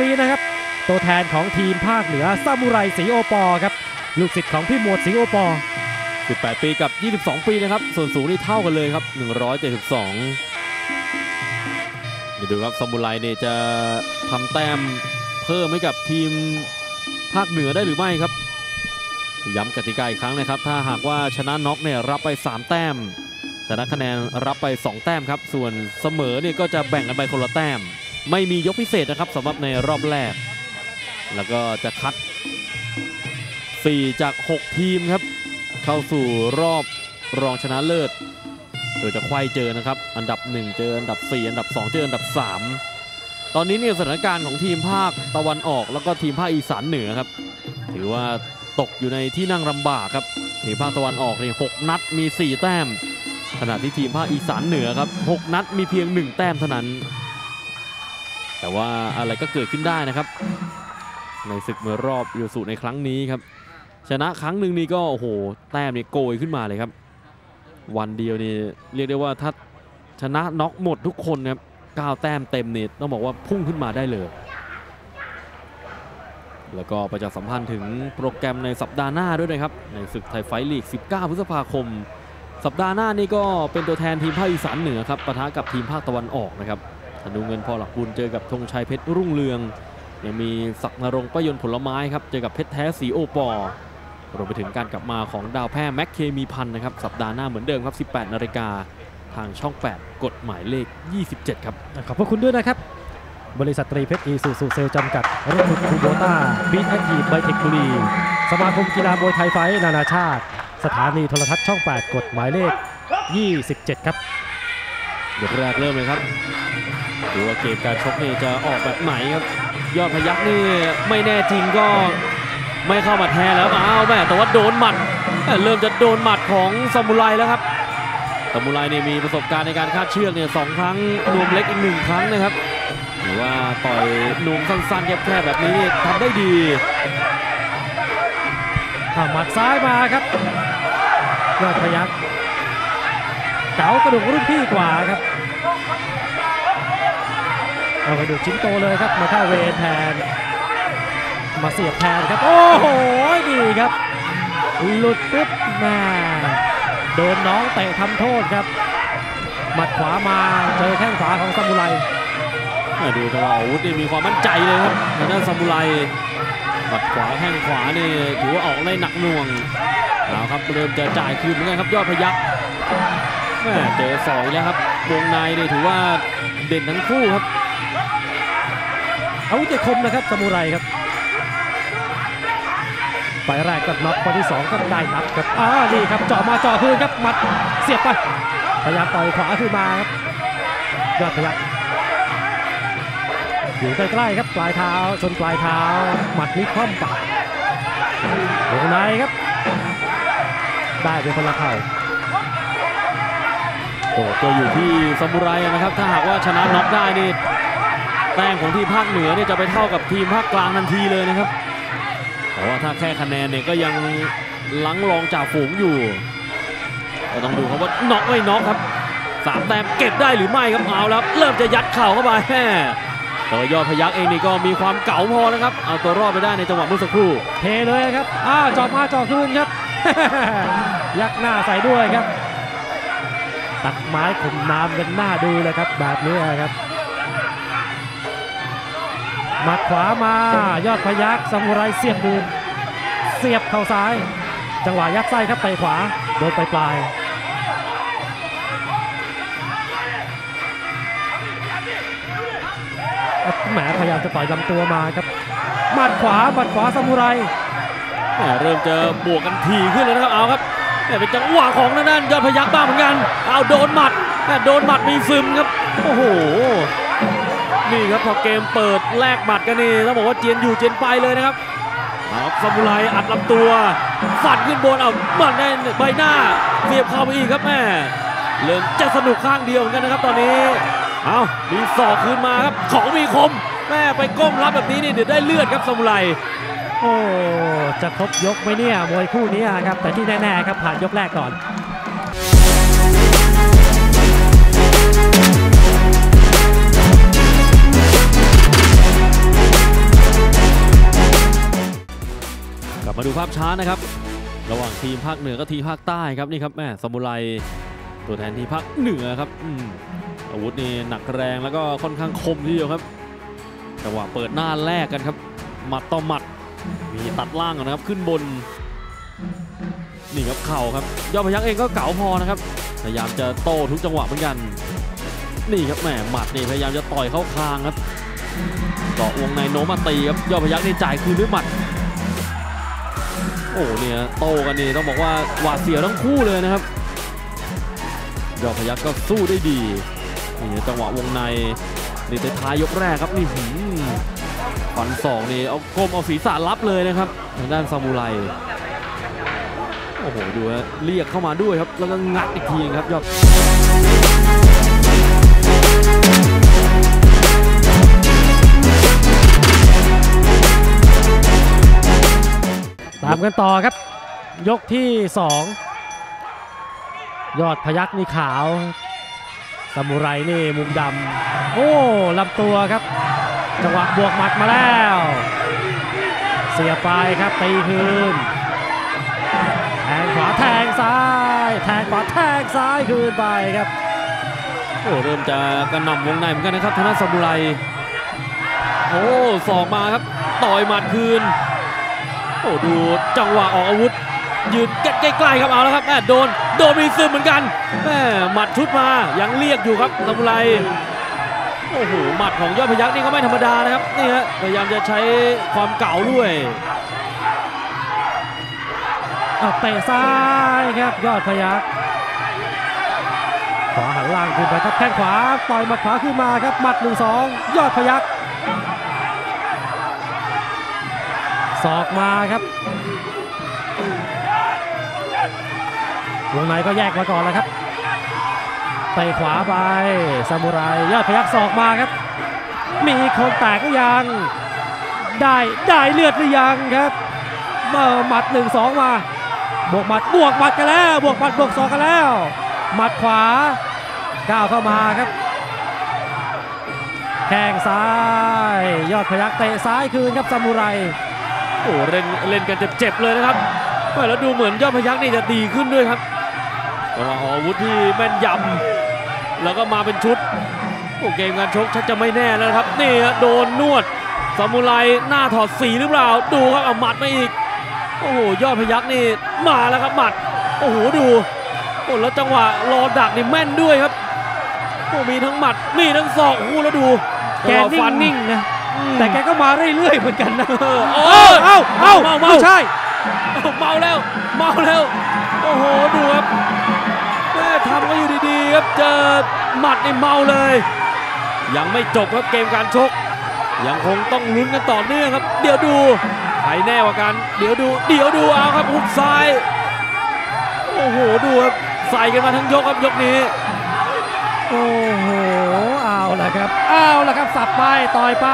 ปีนะครับตัวแทนของทีมภาคเหนือซามูไรสีโอปอครับลูกศิษย์ของพี่หมวดสีโอปอ18ปีกับ22ปีนะครับส่วนสูงนี่เท่ากันเลยครับ172เดี๋ยวดูครับซามูไรเนี่ยจะทำแต้มเพิ่มให้กับทีมภาคเหนือได้หรือไม่ครับย้ำกติกาอีกครั้งนะครับถ้าหากว่าชนะน็อกเนี่ยรับไป3แต้มชนะคะแนนรับไป2แต้มครับส่วนเสมอเนี่ยก็จะแบ่งกันไปคนละแต้มไม่มียกพิเศษนะครับสำหรับในรอบแรกแล้วก็จะคัด4จาก6ทีมครับเข้าสู่รอบรองชนะเลิศโดยจะไขว้เจอนะครับอันดับ1เจออันดับ4อันดับ2เจออันดับ3ตอนนี้เนี่ยสถานการณ์ของทีมภาคตะวันออกแล้วก็ทีมภาคอีสานเหนือครับถือว่าตกอยู่ในที่นั่งลำบากครับทีมภาคตะวันออกเนี่ย6นัดมี4แต้มขณะที่ทีมภาคอีสานเหนือครับ6นัดมีเพียง1แต้มเท่านั้นแต่ว่าอะไรก็เกิดขึ้นได้นะครับในศึกมวยรอบยูสุในครั้งนี้ครับชนะครั้งหนึ่งนี่ก็โอ้โหแต้มนี่โกยขึ้นมาเลยครับวันเดียวนี่เรียกได้ว่าถ้าชนะน็อกหมดทุกคนครับ9แต้มเต็มนี่ต้องบอกว่าพุ่งขึ้นมาได้เลยแล้วก็ประชาสัมพันธ์ถึงโปรแกรมในสัปดาห์หน้าด้วยนะครับในศึกไทยไฟท์ลีก19พฤษภาคมสัปดาห์หน้านี่ก็เป็นตัวแทนทีมภาคอีสานเหนือครับปะทะกับทีมภาคตะวันออกนะครับธนูเงินพอหลักบุญเจอกับธงชัยเพชรรุ่งเรืองยังมีศักดิ์นรงค์ประยนต์ผลไม้ครับเจอกับเพชรแท้สีโอปอรวมไปถึงการกลับมาของดาวแพร่แม็กเคมีพันธ์นะครับสัปดาห์หน้าเหมือนเดิมครับ 18 นาฬิกาทางช่อง8กฎหมายเลข27ครับขอบพระคุณด้วยนะครับบริษัทตรีเพชรอีซูซูเซลจำกัดรถคูโบต้าบีทแอคทีฟไบเทคบุรีสมาคมกีฬามวยไทยไฟท์นานาชาติสถานีโทรทัศน์ช่อง8กฎหมายเลข27ครับยกแรกเริ่มเลยครับดูว่าเกมการชกนี่จะออกแบบไหนครับยอดพยัคฆ์นี่ไม่แน่จริงก็ไม่เข้ามาแทนแล้วอ้าวแม่แต่ว่าโดนหมัดเริ่มจะโดนหมัดของซามูไรแล้วครับซามูไรเนี่ยมีประสบการณ์ในการคาดเชือกเนี่ย2ครั้งนวมเล็กอีก1ครั้งนะครับหรือว่าต่อยนวมสั้นๆแคบๆแบบนี้ทำได้ดีหมัดซ้ายมาครับยอดพยัคฆ์เก๋ากระดูกรุ่นพี่กว่าครับเอากระดูกชิ้นโตเลยครับมาเข้าเวทแทนมาเสียบแทนครับโอ้โหดีครับหลุดปุ๊บมาโดนน้องเตะทำโทษครับหมัดขวามาเจอแข้งขวาของซามูไรดูจังหวะอาวุธมีความมั่นใจเลยครับทางด้านซามูไรหมัดขวาแข้งขวานี่ถือว่าออกได้หนักหน่วงแล้วครับเริ่มจะจ่ายคืนเหมือนกันครับยอดพยัคฆ์เจอสองแล้วครับวงในเนี่ยถือว่าเด่นทั้งคู่ครับอาวุธคมนะครับซามูไรครับไปแรกก็น็อกไปที่2ก็ได้นับครับนี่ครับเจาะมาเจาะคืนครับหมัดเสียบไปพยายามต่อยขวาคืนมาครับยอดพยัคฆ์อยู่ใกล้ๆครับปลายเท้าชนปลายเท้าหมัดนี้คว่ำปากวงในครับได้เป็นคนละเข่าตัวอยู่ที่ซามูไรนะครับถ้าหากว่าชนะน็อกได้นี่แต้มของทีมภาคเหนือเนี่ยจะไปเท่ากับทีมภาคกลางทันทีเลยนะครับแต่ว่าถ้าแค่คะแนนเนี่ยก็ยังลังรองจ่าฝูงอยู่ก็ต้องดูครับว่าน็อกไม่น็อกครับ3แต้มเก็บได้หรือไม่ครับเอาแล้วเริ่มจะยัดเข่าเข้าไปแฮ่ตัวยอดพยัคฆ์เองนี่ก็มีความเก๋าพอนะครับเอาตัวรอดไปได้ในจังหวะเมื่อสักครู่เทเลยครับจ่อมาจ่อคืนครับยักหน้าใส่ด้วยครับตัดไม้ข่มน้ำกันหน้าดูเลยครับแบบนี้ครับหมัดขวามายอดพยัคฆ์ซามูไรเสียบบูมเสียบเข่าซ้ายจังหวะยัดไส้ครับไปขวาโดนปลายแหมพยายามจะต่อยลำตัวมาครับหมัดขวาซามูไรเริ่มจะบวกกันทีขึ้นแล้วนะครับเอาครับเป็นจังหวะของนั่นยอดพยัคฆ์บ้างเหมือนกันเอาโดนหมัดมีซึมครับโอ้โหนี่ครับพอเกมเปิดแลกหมัดกันนี่ต้องบอกว่าเจียนอยู่เจียนไปเลยนะครับซามูไรอัดลำตัวฝันขึ้นบนเอาหมัดในใบหน้าเสียบเข้าไปอีกครับแม่เริ่มจะสนุกข้างเดียวเหมือนกันนะครับตอนนี้เอามีศอกคืนมาครับของมีคมแม่ไปก้มรับแบบนี้นี่เดี๋ยวได้เลือดครับซามูไรโอ้จะครบยกไหมเนี่ยมวยคู่นี้ครับแต่ที่แน่ๆครับผ่านยกแรกก่อน มาดูภาพช้านะครับระหว่างทีมภาคเหนือกับทีมภาคใต้ครับนี่ครับแม่ซามูไรตัวแทนทีมภาคเหนือครับอาวุธนี่หนักแรงแล้วก็ค่อนข้างคมทีเดียวครับจังหวะเปิดหน้าแรกกันครับหมัดต่อหมัดมีตัดล่างนะครับขึ้นบนนี่ครับเข่าครับยอดพยัคฆ์เองก็เก๋าพอนะครับพยายามจะโต้ทุกจังหวะเหมือนกันนี่ครับแม่หมัดนี่พยายามจะต่อยเข้าคางครับเกาะวงในโนมาตีครับยอดพยัคฆ์นี่จ่ายคืนด้วยหมัดโอ้เนี่ยโต้กันนี่ต้องบอกว่าหวาดเสียวทั้งคู่เลยนะครับยอดพยัคฆ์ก็สู้ได้ดีนี่จังหวะวงในนี่ท้ายยกแรกครับนี่ฝันสองนี่เอาก้มเอาศีรษะรับเลยนะครับทางด้านซามูไรโอ้โหดูฮะเรียกเข้ามาด้วยครับแล้วก็งัดอีกทีครับยอดตามกันต่อครับยกที่2ยอดพยัคฆ์นี่ขาวซามูไรนี่มุมดำโอ้ลำตัวครับจังหวะบวกหมัดมาแล้วเสียไปครับตีคืนแทงขวาแทงซ้ายแทงขวาแทงซ้ายคืนไปครับโอ้เริ่มจะกระหน่ำวงในเหมือนกันนะครับทางด้านซามูไรโอ้สองมาครับต่อยหมัดคืนโอ้ดูจังหวะออกอาวุธยืนใกล้ๆครับเอาแล้วครับโดนมีซึมเหมือนกันแม่หมัดชุดมายังเรียกอยู่ครับซามูไรโอ้โหหมัดของยอดพยัคฆ์นี่ก็ไม่ธรรมดานะครับนี่ฮะพยายามจะใช้ความเก่าด้วยเตะซ้ายครับยอดพยัคฆ์ขวาหันล่างขึ้นไปครับแข้งขวาต่อยหมัดขวาขึ้นมาครับหมัด 1-2 ยอดพยัคฆ์ศอกมาครับวงในก็แยกมาก่อนแล้วครับไปขวาไปซามูไรยอดพยัคฆ์ศอกมาครับมีคนแตกหรือยังได้เลือดหรือยังครับหมัด 1-2 มาบวกหมัดกันแล้วบวกหมัดบวกศอกกันแล้วหมัดขวาก้าวเข้ามาครับแข้งซ้ายยอดพยัคฆ์เตะซ้ายคืนครับซามูไรโอ้เล่นกันเจ็บๆเลยนะครับแล้วดูเหมือนยอดพยัคฆ์นี่จะดีขึ้นด้วยครับอาวุธที่แม่นยำแล้วก็มาเป็นชุดโอ้เกมการชกชักจะไม่แน่แล้วครับนี่ฮะโดนนวดซามูไรหน้าถอดสีหรือเปล่าดูครับเอาหมัดมาอีกโอ้โหยอดพยัคฆ์นี่มาแล้วครับหมัดโอ้โหดูโอ้แล้วจังหวะรอดักนี่แม่นด้วยครับโอ้มีทั้งหมัดมีทั้งศอกโอ้แล้วดูแกนิ่งๆนะแต่แกก็มาเรื่อยๆเหมือนกันนะเอ้าใช่เมาแล้วโอ้โหดูครับแม่ทำก็อยู่ดีๆครับเจอหมัดนี่เมาเลยยังไม่จบครับเกมการชกยังคงต้องลุ้นกันต่อเนื่องครับเดี๋ยวดูใครแน่กว่ากันเดี๋ยวดูเอาครับหุบซ้ายโอ้โหดูครับใส่กันมาทั้งยกครับยกนี้โอ้โหเอาละครับสับไปต่อยไป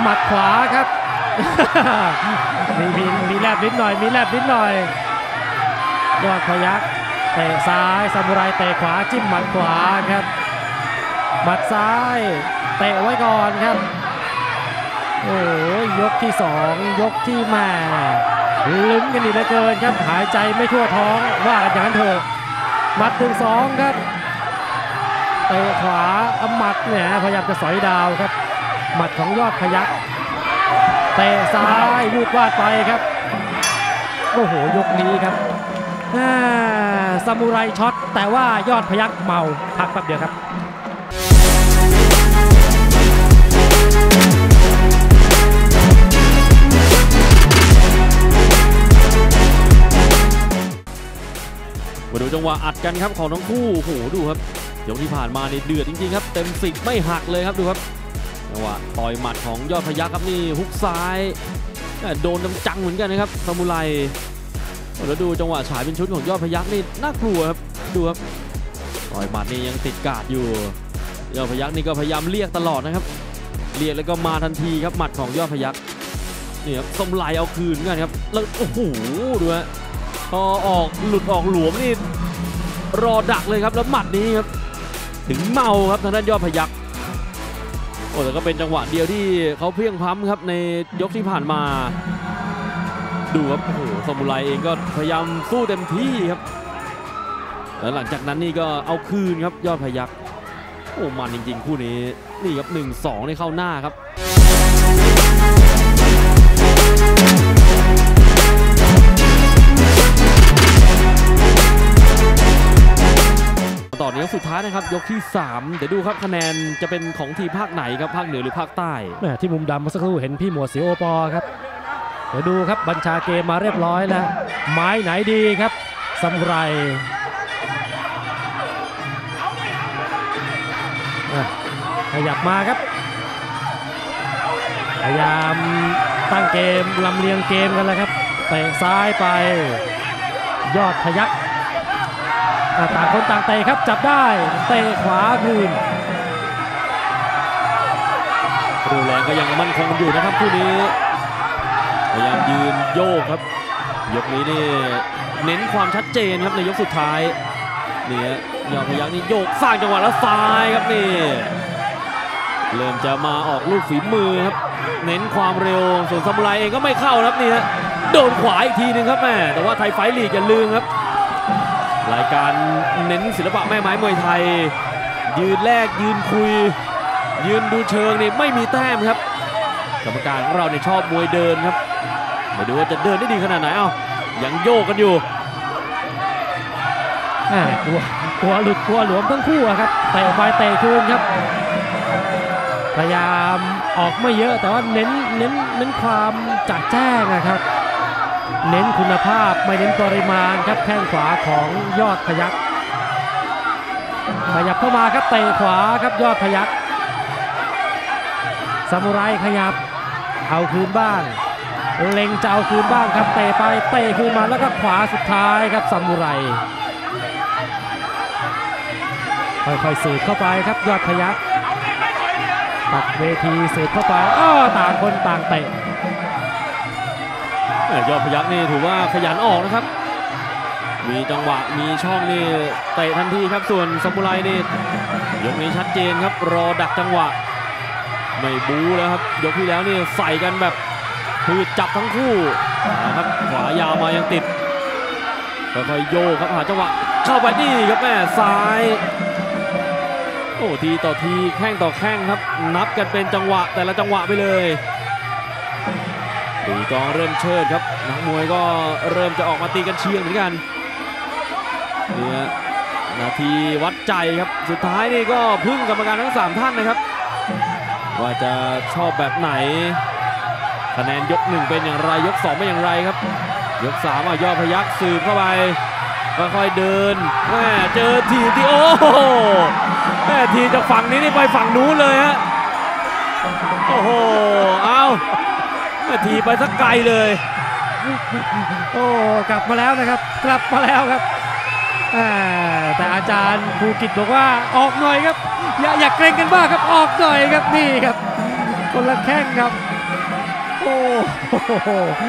หมัดขวาครับ มีแลบนิดหน่อยยอดพยัคฆ์เตะซ้ายซามูไรเตะขวาจิ้มหมัดขวาครับหมัดซ้ายเตะไว้ก่อนครับโอ้ยยกที่2ยกที่แม่ลุ้นกันอีกเหลือเกินครับหายใจไม่ทั่วท้องว่ากันอย่างนั้นเถอะหมัด 1-2 ครับเตะขวาหมัดเนี่ยพยายามจะสอยดาวครับหมัดของยอดพยัคฆ์เตะซ้ายวูดวาดไปครับโอ้โหยกนี้ครับซามูไรช็อตแต่ว่ายอดพยัคฆ์เมาพักแป๊บเดียวครับมาดูจังหวะอัดกันครับของทั้งคู่โอ้โหดูครับยกที่ผ่านมานี่เดือดจริงๆครับเต็มสิบไม่หักเลยครับดูครับจังหวะต่อยหมัดของยอดพยัคฆ์ครับนี่ฮุกซ้ายโดนจังเหมือนกันนะครับซามูไรแล้วดูจังหวะฉายเป็นชุดของยอดพยัคฆ์นี่น่ากลัวครับดูครับต่อยหมัดนี่ยังติดกาดอยู่ยอดพยัคฆ์นี่ก็พยายามเรียกตลอดนะครับเรียกแล้วก็มาทันทีครับหมัดของยอดพยัคฆ์นี่ครับซามูไรเอาคืนกันครับแล้วโอ้โหดูฮะพอออกหลุดออกหลวมนี่รอดักเลยครับแล้วหมัดนี้ครับถึงเมาครับทางด้านยอดพยัคฆ์ โอ้แต่ก็เป็นจังหวะเดียวที่เขาเพี้ยงพั้มครับในยกที่ผ่านมาดูครับโอ้โหซามูไรเองก็พยายามสู้เต็มที่ครับแล้วหลังจากนั้นนี่ก็เอาคืนครับยอดพยัคฆ์โอ้มันจริงๆคู่นี้นี่ครับ 1-2 ได้เข้าหน้าครับต่อเนื่องสุดท้ายนะครับยกที่3เดี๋ยวดูครับคะแนนจะเป็นของทีมภาคไหนครับภาคเหนือหรือภาคใต้แม่ที่มุมดำเมื่อสักครู่เห็นพี่หมวดสีโอปอครับเดี๋ยวดูครับบัญชาเกมมาเรียบร้อยแล้วไม้ไหนดีครับซามูไรขยับมาครับพยายามตั้งเกมลำเลียงเกมกันแล้วครับเตะซ้ายไปยอดพยัคฆ์ต่างคนต่างเตะครับจับได้เตะขวาคืนดูแรงก็ยังมั่นคงอยู่นะครับคู่นี้พยายามยืนโยกครับยกนี้นี่เน้นความชัดเจนครับในยกสุดท้ายนี่ยอดพยัคฆ์นี่โยกสร้างจังหวะแล้วซ้ายครับนี่เริ่มจะมาออกลูกฝีมือครับเน้นความเร็วส่วนซามูไรเองก็ไม่เข้าครับนี่โดนขวาอีกทีนึงครับแม่แต่ว่าไทยไฟท์ลีกอย่าลืมครับรายการเน้นศิลปะแม่ไม้มวยไทยยืนแรกยืนคุยยืนดูเชิงนี่ไม่มีแต้มครับกรรมการของเราเนี่ยชอบมวยเดินครับมาดูว่าจะเดินได้ดีขนาดไหนเอ้ายังโยกกันอยู่กลัวหลุดกลัวหลวมทั้งคู่ครับเตะไปเตะคืนครับพยายามออกไม่เยอะแต่ว่าเน้นความจัดแจ้งนะครับเน้นคุณภาพไม่เน้นปริมาณครับแข้งขวาของยอดพยัคฆ์ขยับเข้ามาครับเตะขวาครับยอดพยัคฆ์ซามูไรขยับเอาคืนบ้างเล็งจะเอาคืนบ้างครับเตะไปเตะคืนมาแล้วก็ขวาสุดท้ายครับซามูไรค่อยๆสืบเข้าไปครับยอดพยัคฆ์ตัดเวทีสืบเข้าไปต่างคนต่างเตะยอดพยัคฆ์นี่ถือว่าขยันออกนะครับมีจังหวะมีช่องนี่เตะทันทีครับส่วนซามูไรนี่ยกนี้ชัดเจนครับรอดักจังหวะไม่บู๊แล้วครับยกที่แล้วนี่ใส่กันแบบคือจับทั้งคู่นะครับขวายาวมายังติดค่อยๆโยกครับหาจังหวะเข้าไปนี่ครับแม่ซ้ายโอ้ทีต่อทีแข้งต่อแข้งครับนับกันเป็นจังหวะแต่ละจังหวะไปเลยตีกองเริ่มเชิดครับนักมวยก็เริ่มจะออกมาตีกันเชียงเหมือนกันเนี่ยนาทีวัดใจครับสุดท้ายนี่ก็พึ่งกรรมการทั้ง3ท่านนะครับว่าจะชอบแบบไหนคะแนนยก1เป็นอย่างไรยก2เป็นอย่างไรครับยก3ยอดพยัคฆ์สืบเข้าไปค่อยๆเดินแม่เจอทีที่โอ้แม่ทีจากฝั่งนี้นี่ไปฝั่งนู้นเลยฮะโอ้โหเอาทีไปสักไกลเลยโอ้กลับมาแล้วนะครับกลับมาแล้วครับแต่อาจารย์ภูกิจบอกว่าออกหน่อยครับอย่าเกรงกันบ้างครับออกหน่อยครับนี่ครับคนละแข้งครับโอ้โห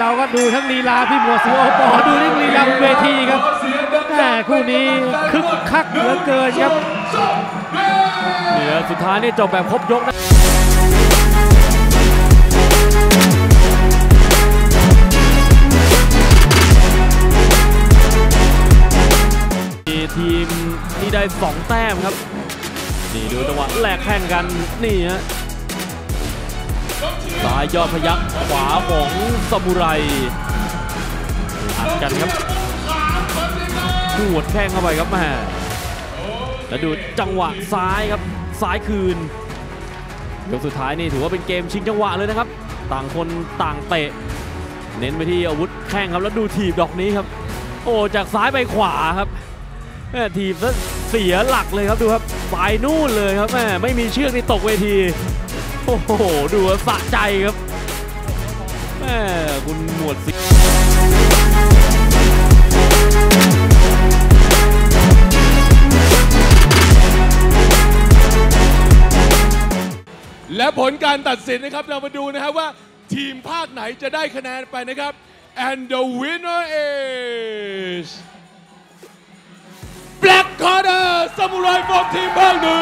เราก็ดูทั้งลีลาพี่หมวดสีโอปอดูทั้งลีลาบนเวทีครับคู่นี้คึกคักเหลือเกินครับเดี๋ยวสุดท้ายนี่จบแบบครบยกนะทีมที่ได้2แต้มครับนี่ดูจังหวะแลกแข้งกันนี่ฮะซ้ายยอดพยัคฆ์ขวาของซามูไรอัดกันครับหัวแข้งเข้าไปครับแม่แล้วดูจังหวะซ้ายครับซ้ายคืนยกสุดท้ายนี่ถือว่าเป็นเกมชิงจังหวะเลยนะครับต่างคนต่างเตะเน้นไปที่อาวุธแข้งครับแล้วดูถีบดอกนี้ครับโอ้จากซ้ายไปขวาครับทีมเสียหลักเลยครับดูครับไปนู่นเลยครับแม่ไม่มีเชือกนี่ตกเวทีโอ้โหดูสะใจครับแม่คุณหมวดสิและผลการตัดสินนะครับเรามาดูนะครับว่าทีมภาคไหนจะได้คะแนนไปนะครับ and the winner is Black Order ซามูไร from ทีมภาคเหนือ